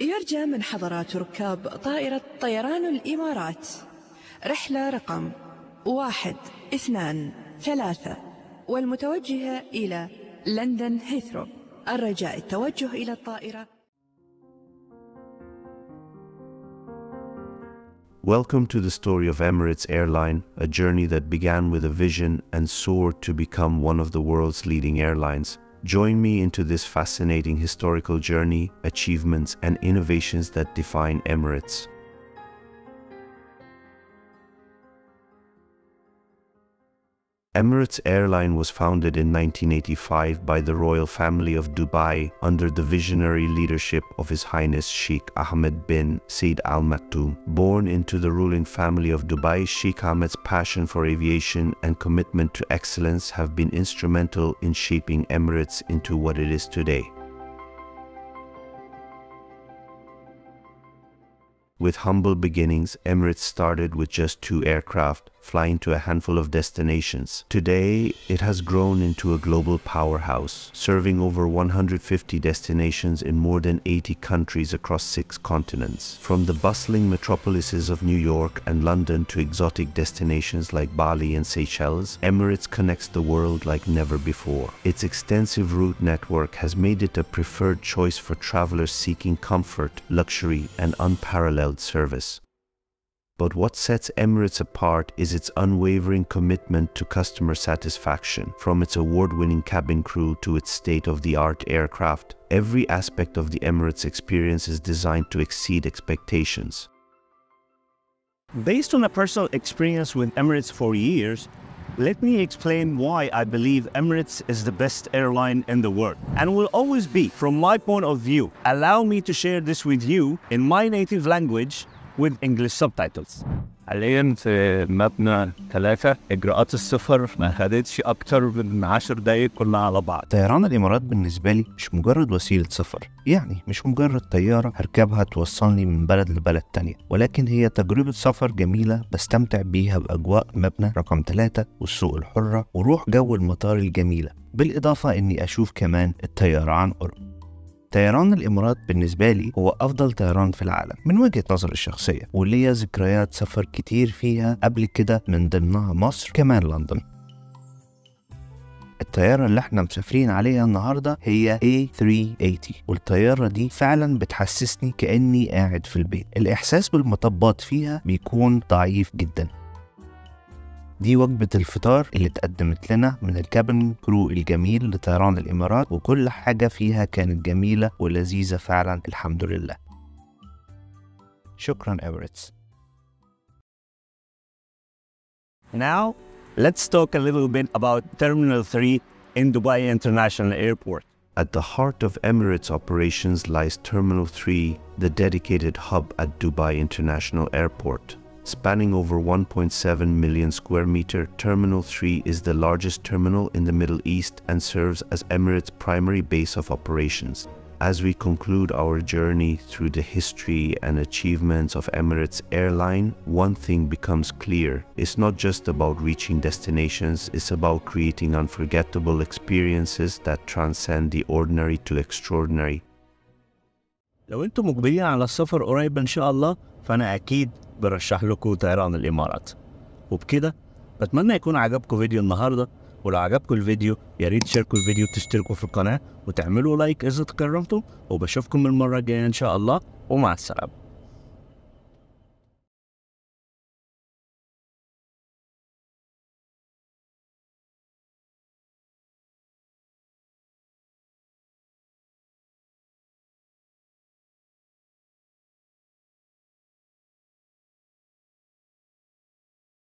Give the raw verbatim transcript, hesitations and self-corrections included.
يرجى من حضرات ركاب طائرة طيران الإمارات رحلة رقم واحد اثنان ثلاثة والمتوجهة إلى لندن هيثرو الرجاء التوجه إلى الطائرة. Welcome to the story of Emirates Airline, a journey that began with a vision and soared to become one of the world's leading airlines. Join me into this fascinating historical journey, achievements and innovations that define Emirates. Emirates Airline was founded in nineteen eighty-five by the royal family of Dubai under the visionary leadership of His Highness Sheikh Ahmed bin Saeed Al Maktoum. Born into the ruling family of Dubai, Sheikh Ahmed's passion for aviation and commitment to excellence have been instrumental in shaping Emirates into what it is today. With humble beginnings, Emirates started with just two aircraft, flying to a handful of destinations. Today, it has grown into a global powerhouse, serving over one hundred fifty destinations in more than eighty countries across six continents. From the bustling metropolises of New York and London to exotic destinations like Bali and Seychelles, Emirates connects the world like never before. Its extensive route network has made it a preferred choice for travelers seeking comfort, luxury, and unparalleled service. But what sets Emirates apart is its unwavering commitment to customer satisfaction. From its award-winning cabin crew to its state-of-the-art aircraft, every aspect of the Emirates experience is designed to exceed expectations. Based on a personal experience with Emirates for years, let me explain why I believe Emirates is the best airline in the world and will always be. From my point of view, allow me to share this with you in my native language with English subtitles. حاليا في مبنى ثلاثة إجراءات السفر ما خدتش أكتر من عشر دقايق كلها على بعض. طيران الإمارات بالنسبة لي مش مجرد وسيلة سفر، يعني مش مجرد طيارة هركبها توصلني من بلد لبلد تانية، ولكن هي تجربة سفر جميلة بستمتع بيها بأجواء مبنى رقم ثلاثة والسوق الحرة وروح جو المطار الجميلة، بالإضافة إني أشوف كمان الطيارة عن قرب. طيران الإمارات بالنسبة لي هو أفضل طيران في العالم من وجهة نظري الشخصية، وليا ذكريات سفر كتير فيها قبل كده من ضمنها مصر كمان لندن. الطيارة اللي احنا مسافرين عليها النهاردة هي إيه ثلاثمية وثمانين والطيارة دي فعلا بتحسسني كأني قاعد في البيت، الإحساس بالمطبات فيها بيكون ضعيف جدا. دي وجبة الفطار اللي اتقدمت لنا من الكابن كرو الجميل لطيران الإمارات، وكل حاجة فيها كانت جميلة ولذيذة فعلا الحمد لله. شكرا إماراتس. Now let's talk a little bit about Terminal three in Dubai International Airport. At the heart of Emirates operations lies Terminal three, the dedicated hub at Dubai International Airport. Spanning over one point seven million square meter, Terminal three is the largest terminal in the Middle East and serves as Emirates' primary base of operations. As we conclude our journey through the history and achievements of Emirates Airline, one thing becomes clear. It's not just about reaching destinations, it's about creating unforgettable experiences that transcend the ordinary to extraordinary. لو انتم مقبلين على السفر قريب ان شاء الله فانا اكيد برشح لكم طيران الامارات. وبكده بتمنى يكون عجبكم فيديو النهارده، ولو عجبكم الفيديو يا ريت تشاركوا الفيديو وتشتركوا في القناه وتعملوا لايك اذا تكرمتوا، وبشوفكم المره الجايه ان شاء الله، ومع السلامه.